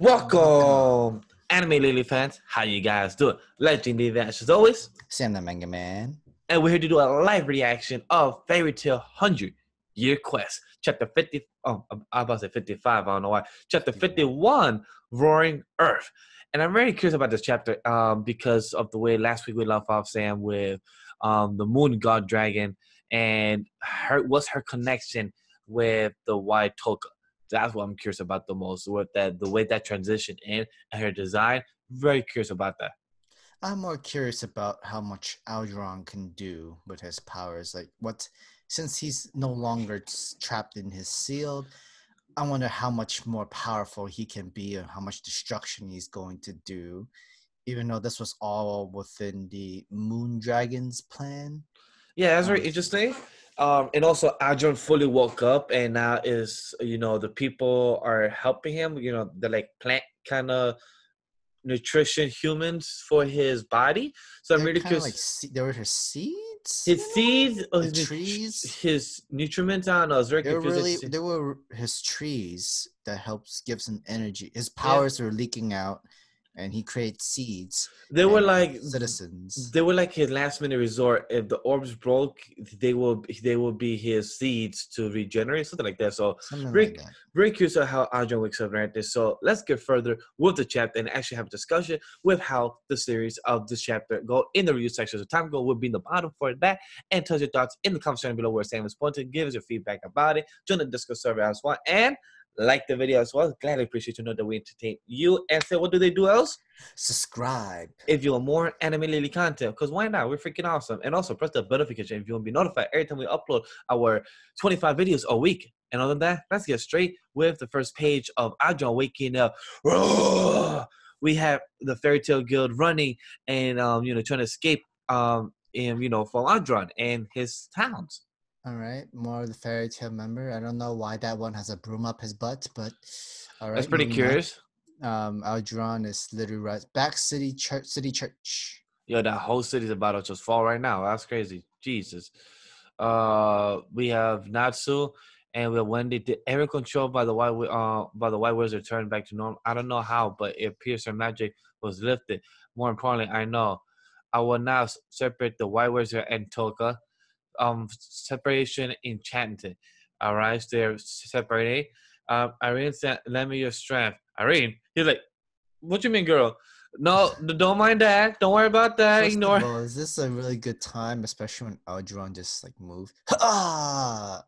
Welcome, anime Lily fans. How you guys doing? LegendDVash as always. Sam the Manga Man. And we're here to do a live reaction of Fairy Tail 100-Year Quest, Chapter 50. Oh, I was about to say 55. I don't know why. Chapter 51, Roaring Earth. And I'm very curious about this chapter because of the way last week we left off, Sam, with the Moon God Dragon and what's her connection with the White Toka. That's what I'm curious about the most. What that the way that transition in and her design. Very curious about that. I'm more curious about how much Aldoron can do with his powers. Like what, since he's no longer trapped in his seal, I wonder how much more powerful he can be and how much destruction he's going to do. Even though this was all within the Moon Dragon's plan. Yeah, that's very interesting. And also Aldoron fully woke up and now is, you know, the people are helping him, you know, they're like plant kind of nutrition humans for his body. So I'm really curious. Like, they were his seeds? His seeds? Or his trees? His nutriments? I don't know. It's very confusing. Really, they were his trees that helps gives him energy. His powers were leaking out. And he creates seeds. They were like citizens. They were like his last minute resort. If the orbs broke, they will be his seeds to regenerate, something like that. So very curious how Aldoron wakes up right there. So let's get further with the chapter and actually have a discussion with how the series of this chapter go in the review section. So time go will be in the bottom for that. And tell us your thoughts in the comment section below where Sam is pointing. Give us your feedback about it. Join the Discord server as well. And like the video as well. Gladly appreciate you know that we entertain you. And say, what do they do else? Subscribe. If you want more anime Lily content, because why not? We're freaking awesome. And also press the bell notification if you want to be notified every time we upload our 25 videos a week. And other than that, let's get straight with the first page of Aldoron waking up. We have the Fairy Tail Guild running and you know, trying to escape and you know, from Aldoron and his towns. All right, more of the Fairy Tail member. I don't know why that one has a broom up his butt, but all right. That's pretty curious. Aldoron is literally right back city church. Yo, that whole city's about to just fall right now. That's crazy. Jesus. We have Natsu and we have Wendy. Did everyone controlled by the white wizard turn back to normal? I don't know how, but it appears her magic was lifted. More importantly, I know I will now separate the white wizard and Toka. Separation enchanted. All right, so they're separating. Irene said, "Lend me your strength." Irene, he's like, "What you mean, girl? No, don't mind that. Don't worry about that. Ignore." Well, is this a really good time, especially when Aldoron just like moved? Ah,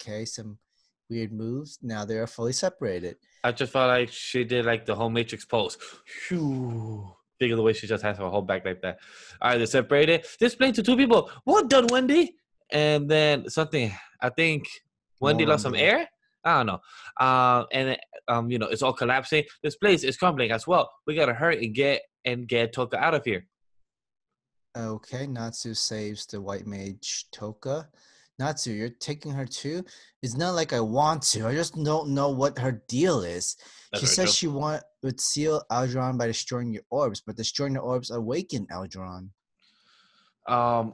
okay, some weird moves. Now they are fully separated. I just felt like she did like the whole Matrix pose. Phew. Think of the way she just has her whole back like that. All right, they're separated. This played to two people. Well done, Wendy. And then something. I think Wendy lost some air. I don't know. And you know, it's all collapsing. This place is crumbling as well. We gotta hurry and get Toka out of here. Okay, Natsu saves the white mage Toka. Natsu, you're taking her too? It's not like I want to. I just don't know what her deal is. That's she says she would seal Aldoron by destroying your orbs, but destroying the orbs awakened Aldoron.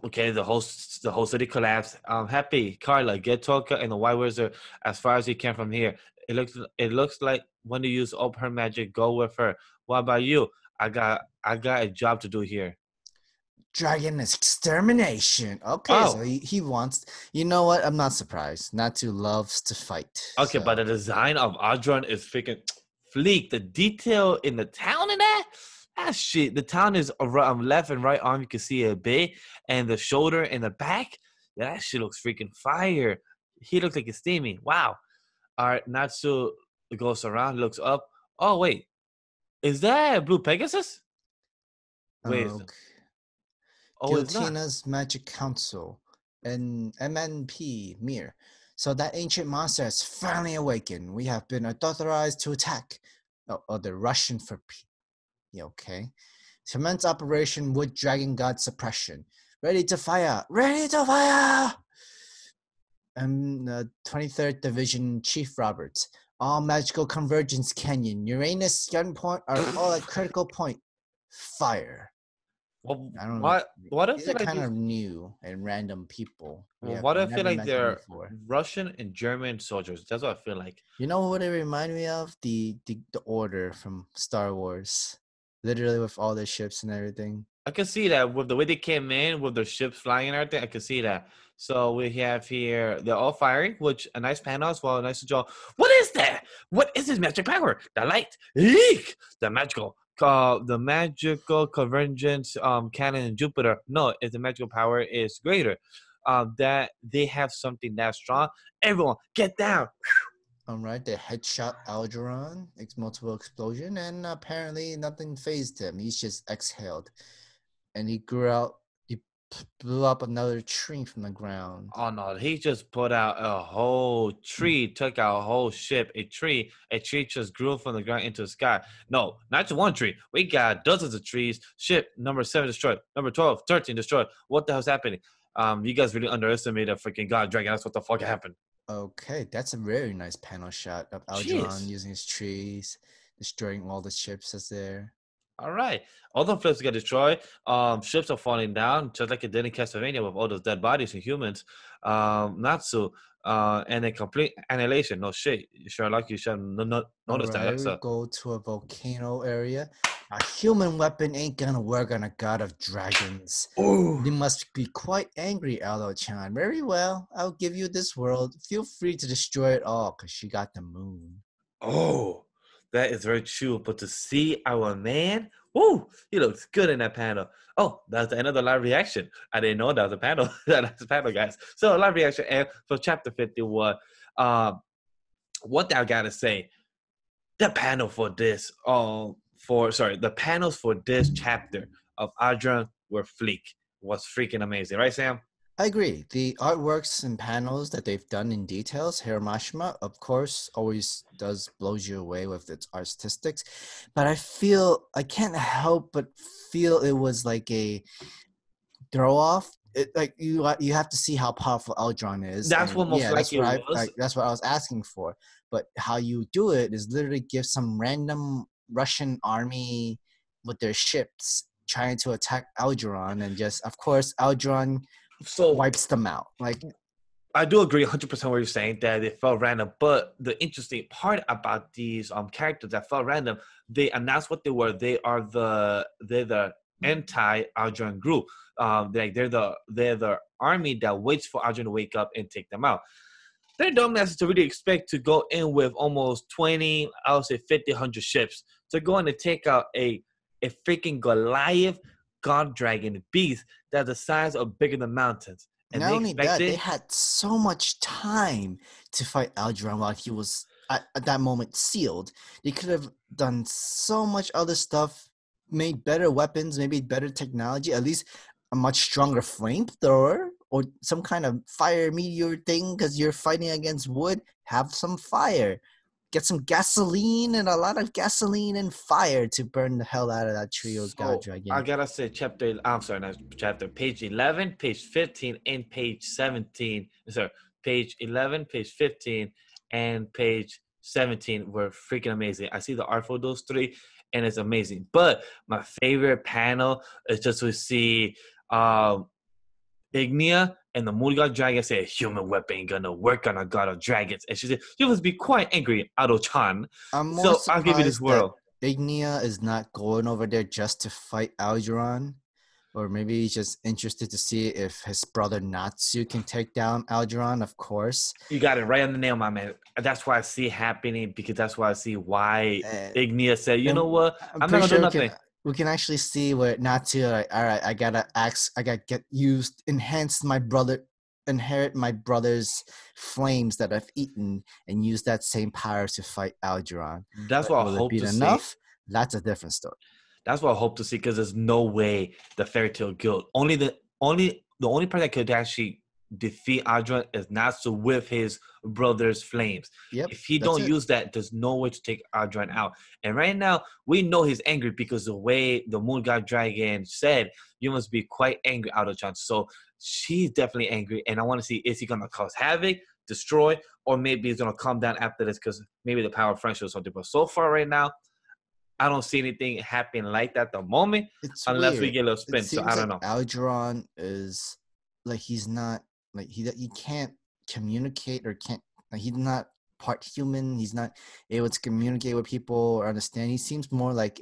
Okay, the whole city collapsed. Happy, Carla, get Toka and the White Wizard as far as you can from here. It looks like when you use up her magic, go with her. What about you? I got a job to do here. Dragon extermination. Okay, oh. So he wants. You know what? I'm not surprised. Natsu loves to fight. Okay, so. But the design of Aldoron is freaking fleek. The detail in the town in that shit. The town is around left and right arm. You can see a bit, and the shoulder and the back. That shit looks freaking fire. He looks like he's steaming. Wow. All right, Natsu goes around, looks up. Oh wait, is that Blue Pegasus? Wait. Okay. Guillotina's Magic Council and MNP Mir. So that ancient monster has finally awakened. We have been authorized to attack. Oh, the Russian for P. Yeah, okay. Commence Operation Wood Dragon God Suppression. Ready to fire! Ready to fire! And the 23rd Division Chief Roberts. All magical convergence canyon, Uranus, gunpoint are all at critical point. Fire. Well, I don't know. What if they're kind of new and random people? Well, what if I feel like they're Russian and German soldiers? That's what I feel like. You know what it reminded me of? The Order from Star Wars. Literally with all their ships and everything. I can see that with the way they came in, with their ships flying and everything. I can see that. So we have here, they're all firing, which a nice panel as well. A nice job. What is that? What is this magic power? The light. Eek! The magical convergence canon in Jupiter. No, if the magical power is greater, that they have something that strong. Everyone, get down! All right, they headshot Aldoron. It's multiple explosion, and apparently nothing phased him. He's just exhaled, and he grew out. He blew up another tree from the ground. Oh no! He just put out a whole tree, took out a whole ship. A tree just grew from the ground into the sky. No, not just one tree. We got dozens of trees. Ship number 7 destroyed. Number 12, 13 destroyed. What the hell's happening? You guys really underestimated the freaking God Dragon. That's what the fuck happened. Okay, that's a very nice panel shot of Aldoron using his trees, destroying all the ships that's there. All right. All the flips get destroyed. Ships are falling down, just like it did in Castlevania with all those dead bodies and humans. Natsu, and a complete annihilation. No shit. Sherlock, you should not notice that. So. Go to a volcano area. A human weapon ain't gonna work on a god of dragons. Ooh. You must be quite angry, Aldo-chan. Very well, I'll give you this world. Feel free to destroy it all, because she got the moon. Oh, that is very true. But to see our man, woo, he looks good in that panel. Oh, that's the end of the live reaction. I didn't know that was a panel. That's a panel, guys. So, live reaction and for chapter 51. What I gotta say, the panel for this, the panels for this chapter of Aldoron were fleek. Was freaking amazing, right, Sam? I agree. The artworks and panels that they've done in details, Hiro Mashima, of course, always blows you away with its artistics. But I can't help but feel it was like a throw off. You have to see how powerful Aldoron is. That's what I was asking for. But how you do it is literally give some random Russian army with their ships trying to attack Aldoron, and just of course Aldoron wipes them out. Like, I do agree 100% what you're saying, that it felt random, but the interesting part about these characters that felt random, they announced what they were. They're the anti-Aldoron group. They're the army that waits for Aldoron to wake up and take them out. They're dumbasses to really expect to go in with almost 20, I would say 50, 100 ships to go in and take out a freaking Goliath god dragon beast that's the size of bigger than mountains. And not only that, they had so much time to fight Aldoron while he was at that moment sealed. They could have done so much other stuff, made better weapons, maybe better technology, at least a much stronger flamethrower, or some kind of fire meteor thing, because you're fighting against wood. Have some fire. Get some gasoline, and a lot of gasoline and fire to burn the hell out of that trio god dragon. I gotta say, page 11, page 15, and page 17. Sorry, page 11, page 15, and page 17 were freaking amazing. I see the art for those three, and it's amazing. But my favorite panel is just to see Ignia and the moon god dragon say, a human weapon ain't gonna work on a god of dragons. And she said, you must be quite angry, Aldo-chan. So I'll give you this world. Ignia is not going over there just to fight Aldoron, or maybe he's just interested to see if his brother Natsu can take down Aldoron, of course. You got it right on the nail, my man. That's why I see happening, because that's why I see why Ignia said, you know what? I'm not gonna do nothing. We can actually see where Natsu, like, all right, inherit my brother's flames that I've eaten, and use that same power to fight Aldoron. That's what I hope to see. That's a different story. That's what I hope to see, because there's no way the Fairy Tail Guild, the only person that could actually defeat Aldoron is Natsu with his brother's flames. Yep, if he don't use that, there's no way to take Aldoron out. And right now, we know he's angry, because the way the moon god dragon said, you must be quite angry, Aldoron. So she's definitely angry, and I want to see, is he going to cause havoc, destroy, or maybe he's going to calm down after this, because maybe the power of friendship or something. But so far right now, I don't see anything happen like that at the moment, unless we get a little spin. So I don't know. Aldoron is like, he's not like, he can't communicate or can't, like, he's not part human. He's not able to communicate with people or understand. He seems more like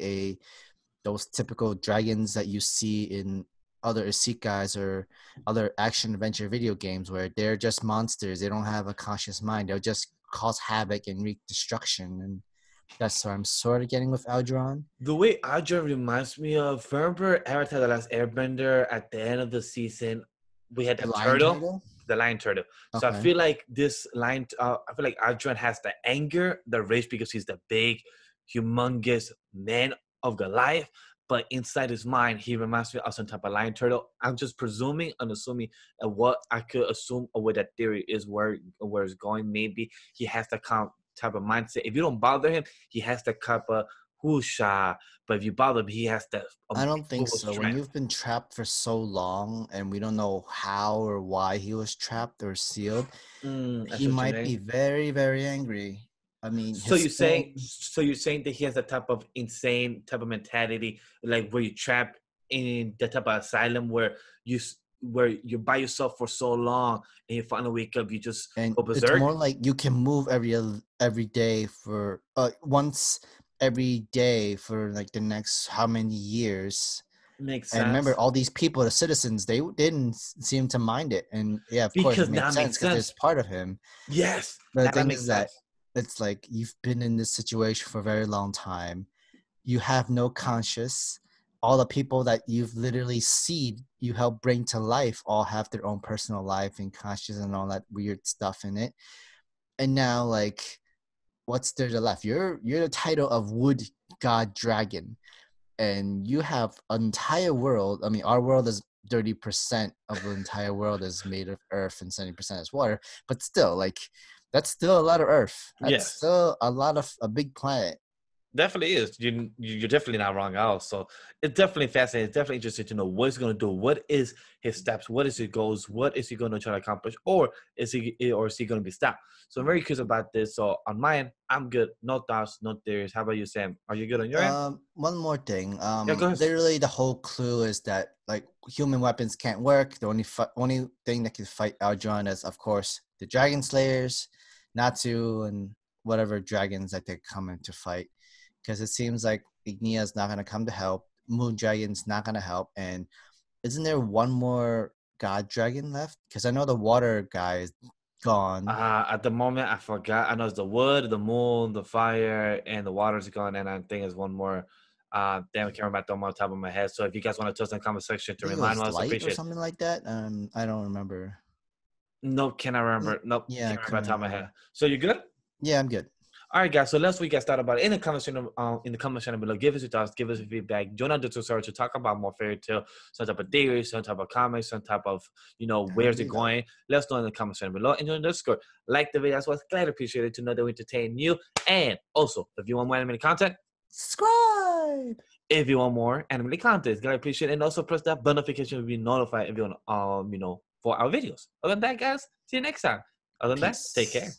those typical dragons that you see in other isekais or other action adventure video games, where they're just monsters. They don't have a conscious mind. They'll just cause havoc and wreak destruction. And that's what I'm sort of getting with Aldoron. The way Aldoron reminds me of, remember Avatar the Last Airbender? At the end of the season, we had the turtle. The lion turtle. Okay. So I feel like this lion, I feel like Aldoron has the anger, the rage, because he's the big, humongous man of Goliath. But inside his mind, he reminds me of some type of lion turtle. I'm just presuming and assuming what I could assume or what that theory is, where it's going. Maybe he has that type of mindset. If you don't bother him, he has that type of whoosha. But if you bother him, he has that. I don't think so. Strength. When you've been trapped for so long and we don't know how or why he was trapped or sealed, he might be very, very angry. I mean, so you're saying that he has a type of insane type of mentality, like where you're trapped in the type of asylum where you're by yourself for so long, and you finally wake up, you just go berserk. It's more like you can move every day for once every day for like the next how many years. Makes sense. And remember, all these people, the citizens, they didn't seem to mind it, and yeah, of course, it makes sense because it's part of him. Yes, but the thing is that. It's like you've been in this situation for a very long time. You have no conscience. All the people that you've literally seen, you help bring to life, all have their own personal life and conscience and all that weird stuff in it. And now, like, what's there to left? You're the title of Wood God Dragon, and you have an entire world. I mean, our world is 30% of the entire world is made of earth and 70% is water. But still, like. That's still a lot of Earth. That's still a lot of a big planet. Definitely is. You're definitely not wrong at all. So it's definitely fascinating. It's definitely interesting to know what he's going to do. What is his steps? What is his goals? What is he going to try to accomplish? Or is he going to be stopped? So I'm very curious about this. So on my end, I'm good. No thoughts, no theories. How about you, Sam? Are you good on your end? One more thing. Literally, the whole clue is that like human weapons can't work. The only thing that can fight Aldoron is, of course, the Dragon Slayers, Natsu, and whatever dragons that they're coming to fight. Because it seems like Ignia is not going to come to help. Moon Dragon's not going to help. And isn't there one more God Dragon left? Because I know the water guy is gone. At the moment, I forgot. I know it's the wood, the moon, the fire, and the water's gone. And I think there's one more. Damn, I can't remember them on top of my head. So if you guys want to touch on the comment section to remind us, I appreciate it. Or something like that? I don't remember. Nope, cannot remember. Nope, yeah, can't remember off the top of my head. So you good? Yeah, I'm good. All right, guys. So last week I started about it in the conversation. In the comment section below, give us your thoughts, give us your feedback. Join our digital server to talk about more fairy tale, some type of theories, some type of comics, some type of where's it going. Let us know in the comment section below and join the Discord. Like the video, that's why it's glad appreciated to know that we entertain you. And also, if you want more animated content, subscribe. If you want more animated content, it's glad appreciated, and also press that bell notification to be notified if you want for our videos. Other than that, guys, see you next time. Other than that, take care.